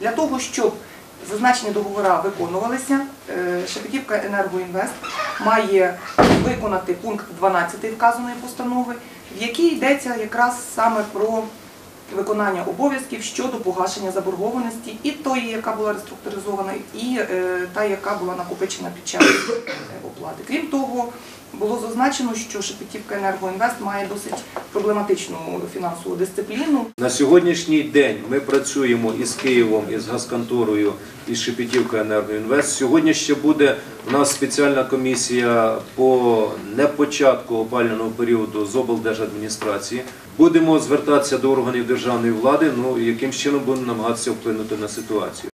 Для того, щоб зазначені договори виконувалися, Шепетівка Енергоінвест має виконати пункт 12 вказаної постанови, в якій йдеться якраз саме про виконання обов'язків щодо погашення заборгованості і тої, яка була реструктуризована, і та, яка була накопичена під час оплати. Крім того, було зазначено, що Шепетівка Енергоінвест має досить проблематичну фінансову дисципліну. На сьогоднішній день ми працюємо із Києвом, із газконторою, із Шепетівка Енергоінвест. Сьогодні ще буде у нас спеціальна комісія по непочатку опалювального періоду з облдержадміністрації. Будемо звертатися до органів державної влади, яким чином будемо намагатися вплинути на ситуацію.